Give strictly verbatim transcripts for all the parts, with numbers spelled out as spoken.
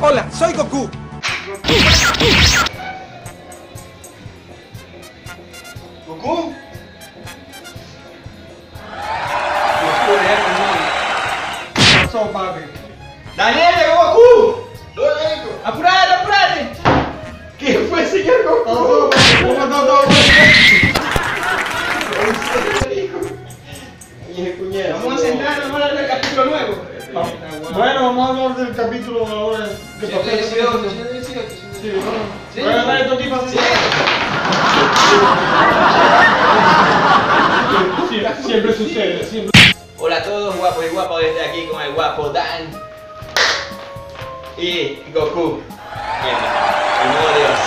Hola, soy Goku. Goku. Só papi. Daniel, llegó Goku. Apurate, apurate. ¿Qué fue, señor Goku? No, no, no. Vamos a sentar, vamos a ver el capítulo nuevo. Bueno, vamos a hablar del capítulo ahora. ¿Qué pasó? ciento dieciocho. Sí, bueno. Voy a dar estos tipos así. Siempre sucede, siempre. Hola a todos, guapos y guapos, desde aquí con el guapo Dan y Goku, el nuevo dios.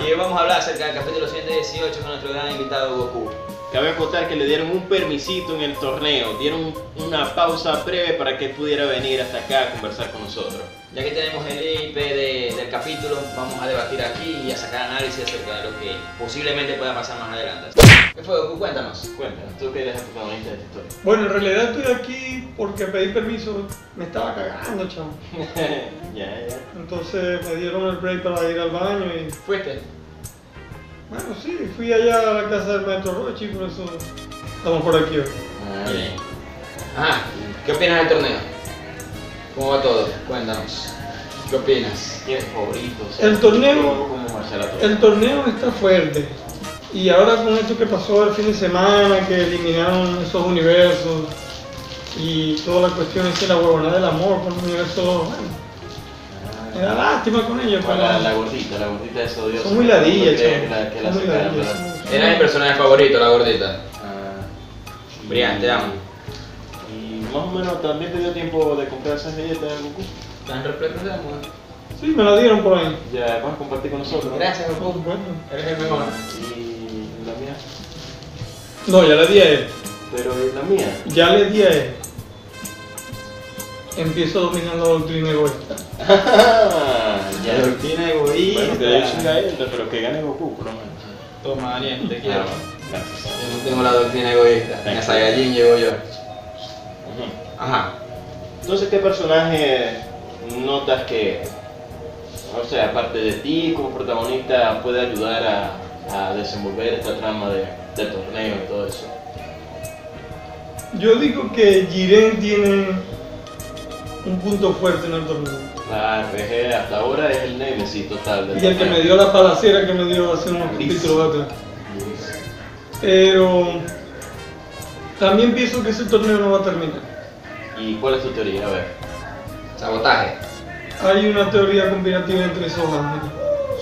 Y hoy vamos a hablar acerca del capítulo ciento dieciocho con nuestro gran invitado Goku. Cabe acotar que le dieron un permisito en el torneo, dieron una pausa breve para que pudiera venir hasta acá a conversar con nosotros. Ya que tenemos el I P de, del capítulo, vamos a debatir aquí y a sacar análisis acerca de lo que posiblemente pueda pasar más adelante. ¿Qué fue, Goku? Cuéntanos. Cuéntanos, tú que eres el protagonista de esta historia. Bueno, en realidad estoy aquí porque pedí permiso, me estaba cagando, chamo. Ya, ya. Entonces me dieron el break para ir al baño y... ¿Fuiste? Bueno, sí, fui allá a la casa del Maestro Rochi, por eso estamos por aquí hoy. Ah, bien. Ajá, ¿qué opinas del torneo? ¿Cómo va todo? Cuéntanos. ¿Qué opinas? ¿Tienes favoritos? El torneo, el torneo está fuerte. Y ahora con esto que pasó el fin de semana, que eliminaron esos universos y toda la cuestión es que la huevonada del amor con un universo, bueno, me da lástima con ellos. Bueno, la, la gordita, la gordita es odiosa. Son muy ladillas, chaval. Era mi personaje favorito, la gordita. Ah, Briand, te amo. Y más o menos, ¿también te dio tiempo de comprar esas galletas de Goku? ¿Están repletas de amor? Sí, me las dieron por ahí. Ya, vas a compartir con nosotros. Gracias, Goku. Bueno, eres el mejor. ¿Y la mía? No, ya le di a él. Pero ¿y la mía? Ya le di a él. Empiezo dominando la doctrina egoísta. Ah, ya la doctrina egoísta. Bueno, te doy chinga él, pero que gane Goku, por lo menos. Toma, Daniel, te quiero. Gracias. Yo no tengo la doctrina egoísta. En Saiyajin llevo yo. Uh-huh. Ajá. Entonces, ¿qué personaje notas que, o sea, aparte de ti como protagonista, puede ayudar a, a desenvolver esta trama de, del torneo y todo eso? Yo digo que Jiren tiene un punto fuerte en el torneo. La R G hasta ahora es el némesis total. Y el que me dio la palacera que me dio hace unos capítulos atrás. Pero también pienso que ese torneo no va a terminar. ¿Y cuál es tu teoría? A ver. Sabotaje. Hay una teoría combinativa entre esos ángeles.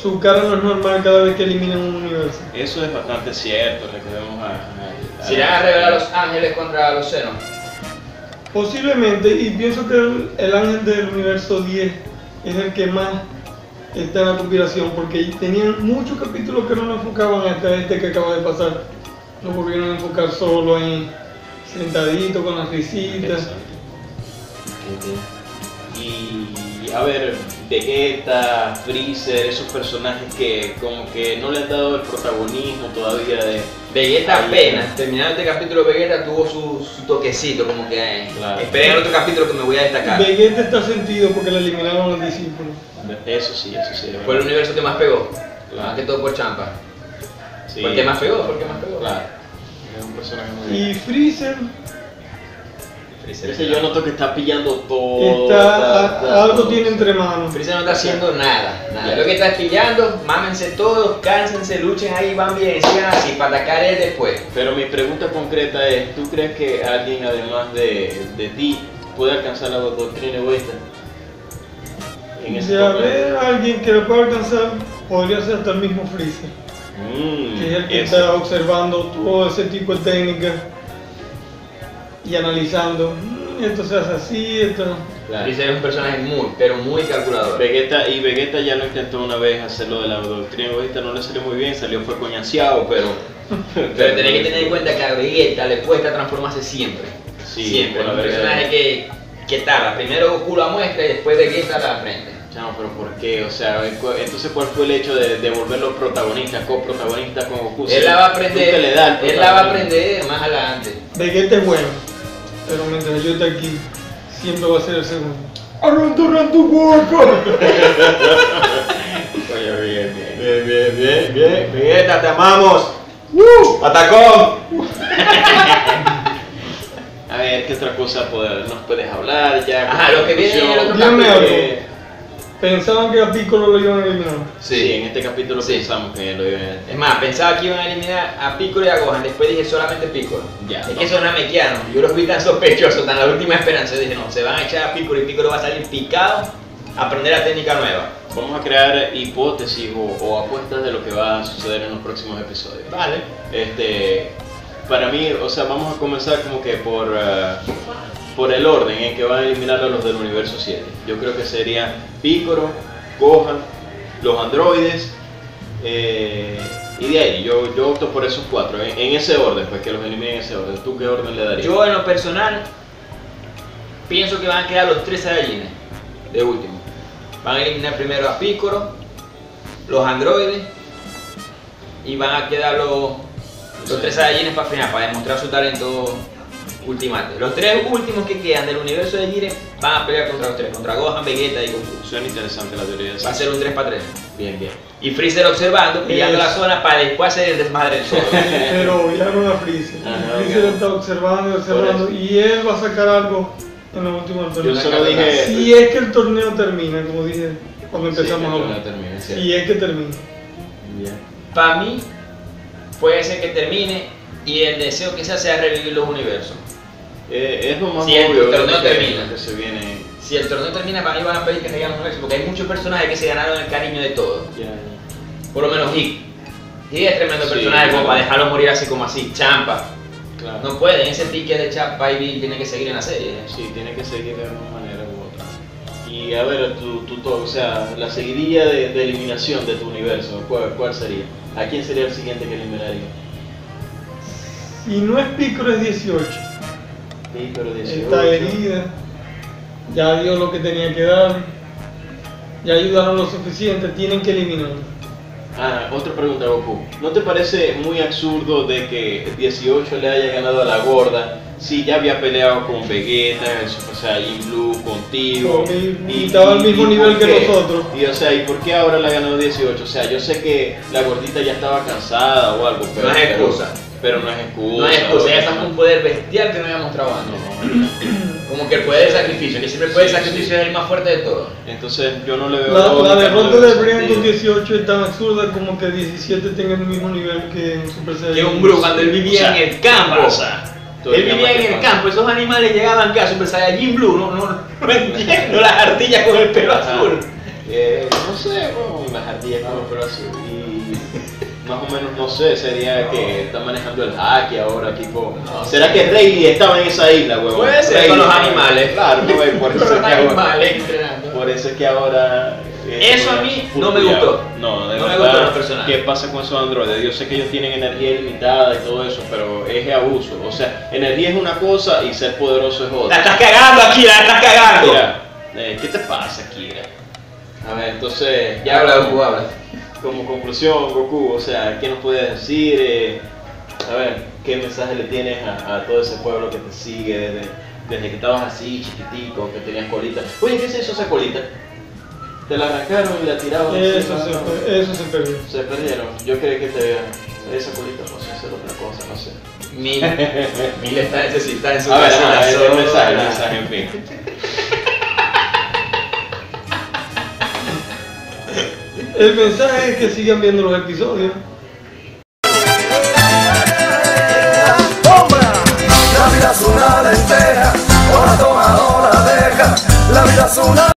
Su cara no es normal cada vez que eliminan un universo. Eso es bastante cierto. Recordemos a... ¿Se irán a revelar los ángeles contra los senos? Posiblemente, y pienso que el, el ángel del universo diez es el que más está en la conspiración, porque tenían muchos capítulos que no lo enfocaban hasta este que acaba de pasar. Lo volvieron a enfocar solo ahí, sentadito, con las risitas. Y a ver, Vegeta, Freezer, esos personajes que como que no le han dado el protagonismo todavía de... Vegeta apenas, terminando este capítulo Vegeta tuvo su, su toquecito, como que eh, claro. Esperen otro capítulo que me voy a destacar. Vegeta está sentido porque le eliminaron los discípulos. Eso sí, eso sí. Fue el universo que más pegó, claro. Más que todo por Champa. Sí. ¿Por qué más pegó? ¿Por qué más pegó? Claro. Es un personaje muy... Y Freezer... Freezer, Freezer yo noto que está pillando todo. Está, está, está, algo todo. Tiene entre manos. Freezer no está haciendo nada, nada. Yeah. Lo que está pillando, mámense todos, cánsense, luchen ahí, van bien, sigan así, para atacar él después. Pero mi pregunta concreta es, ¿tú crees que alguien además de, de ti puede alcanzar la doctrina egoísta? En ese de haber alguien que lo pueda alcanzar, podría ser hasta el mismo Freezer. Mm, que es el que ese. Está observando todo ese tipo de técnicas. Y analizando, esto se hace así, esto... Claro. Freezer es un personaje muy, pero muy calculador. Vegeta, y Vegeta ya lo intentó una vez hacerlo de la doctrina egoísta, no le salió muy bien, salió fue coñaseado, pero... pero tenés que tener en cuenta que a Vegeta le cuesta transformarse siempre. Sí, siempre, es un personaje que ¿Qué tal? Primero Goku la muestra y después Vegeta la frente. No, pero ¿por qué? O sea, entonces, ¿cuál fue el hecho de, de volverlo protagonista, coprotagonista con Goku? Él la va a aprender, le da él la va a aprender más adelante. Vegeta es bueno, pero mientras yo esté aquí, siempre va a ser el segundo. ¡Arranturran tu boca! Oye, bien, bien, bien, bien, bien, bien. Vegeta, te amamos. ¡Uh! ¡Atacón! A ver, ¿qué otra cosa poder, nos puedes hablar ya? Ajá, lo que viene en el otro capítulo. Pensaban que a Piccolo lo iban a eliminar. Sí, sí, en este capítulo sí. Pensamos que lo iban a eliminar. Es más, pensaba que iban a eliminar a Piccolo y a Gohan. Después dije solamente Piccolo. Ya, es no. que son namekianos. Yo los vi tan sospechosos, tan la última esperanza. Yo dije, no, se van a echar a Piccolo y Piccolo va a salir picado a aprender la técnica nueva. Vamos a crear hipótesis o, o apuestas de lo que va a suceder en los próximos episodios. Vale. Este, para mí, o sea, vamos a comenzar como que por... Uh, por el orden en que van a eliminar a los del universo siete. Yo creo que sería Piccolo, Gohan, los androides, eh, y de ahí, yo, yo opto por esos cuatro, en, en ese orden, pues que los eliminen en ese orden. ¿Tú qué orden le darías? Yo en lo personal, pienso que van a quedar los tres Saiyajines, de último. Van a eliminar primero a Piccolo, los androides, y van a quedar los, los sí. tres Saiyajines para final, para demostrar su talento. Ultimate. Los tres últimos que quedan del universo de Jiren van a pelear contra los tres, contra Gohan, Vegeta y Goku. Suena interesante la teoría de eso. Va a ser un tres para tres. Bien, bien. Y Freezer observando, pillando la zona para después hacer el desmadre del solo. Pero vieron a Freezer. Ajá, Freezer okay. está observando, observando y él va a sacar algo en los últimos torneos. Yo solo dije... Si es que el torneo termina, como dije, cuando empezamos sí, a hablar. Termina, si sí. es que termina. Bien. Para mí, puede ser que termine y el deseo que se hace es revivir los universos. Eh, es lo más si obvio el torneo que termina. Que se viene... Si el torneo termina, para mí van a pedir que regalen un universo, porque hay muchos personajes que se ganaron el cariño de todos. Yeah, yeah. Por lo menos Hick. Hick es tremendo sí, personaje como para dejarlo morir así como así. Champa. Claro. No pueden, ese ticket de Champa y Bill tiene que seguir en la serie. Sí, tiene que seguir de alguna manera u otra. Y a ver, tu, tu, tu, o sea, la seguidilla de, de eliminación de tu universo, ¿cuál, cuál sería? ¿A quién sería el siguiente que eliminaría? Si no es Piccolo es dieciocho. Piccolo dieciocho. Está herida, ya dio lo que tenía que dar, ya ayudaron lo suficiente, tienen que eliminarlo. Ah, otra pregunta, Goku. ¿No te parece muy absurdo de que dieciocho le haya ganado a la gorda si ya había peleado con Vegeta, el Super Saiyajin Blue, contigo? Con mi, y estaba al mismo y, nivel que qué? nosotros. Y o sea, ¿y por qué ahora la ganó dieciocho? O sea, yo sé que la gordita ya estaba cansada o algo, pero no es excusa. Pero no es excusa. No es excusa, ella está con un poder bestial que no había mostrado antes. No. Como que el poder de sacrificio, que siempre el poder de sacrificio es el más fuerte de todos. Entonces yo no le veo... La, la derrota de Briand con dieciocho es tan absurda como que diecisiete tenga el mismo nivel que un Super Saiyan. Que un Bru, cuando él vivía o sea, en el campo. O sea, él vivía en el campo, esos animales llegaban acá, Super Saiyajin Blue, no, no, no entiendo las ardillas con el pelo azul. Eh, no sé, bueno, las ardillas con el pelo azul. Y... Más o menos, no sé, sería que está manejando el haki ahora, tipo... No, ¿Será sí. que Rayleigh estaba en esa isla, huevón? Puede ser, con los animales. Claro, no, por eso los es que animales entrenando. Por eso es que ahora... Es eso a mí no me gustó. No, de no verdad, me gustó los personajes. ¿Qué pasa con esos androides? Yo sé que ellos tienen energía ilimitada y todo eso, pero es abuso. O sea, energía es una cosa y ser poderoso es otra. ¡La estás cagando, Akira! ¡La estás cagando! Mira, eh, ¿qué te pasa, Akira? A ver, entonces... Ya habla, Goku, habla. Como conclusión, Goku, o sea, ¿qué nos puedes decir? Eh, a ver, ¿qué mensaje le tienes a, a todo ese pueblo que te sigue desde, desde que estabas así, chiquitico, que tenías colita? Oye, ¿qué es eso, esa colita? Te la arrancaron y la tiraron. Eso, se, per eso se perdió. Se perdieron. Yo creí que te vean. Esa colita, no sé, hacer otra cosa, no sé. Mil, mil está necesitada en su casa. A ver, el mensaje, el mensaje, en fin. El mensaje es que sigan viendo los episodios.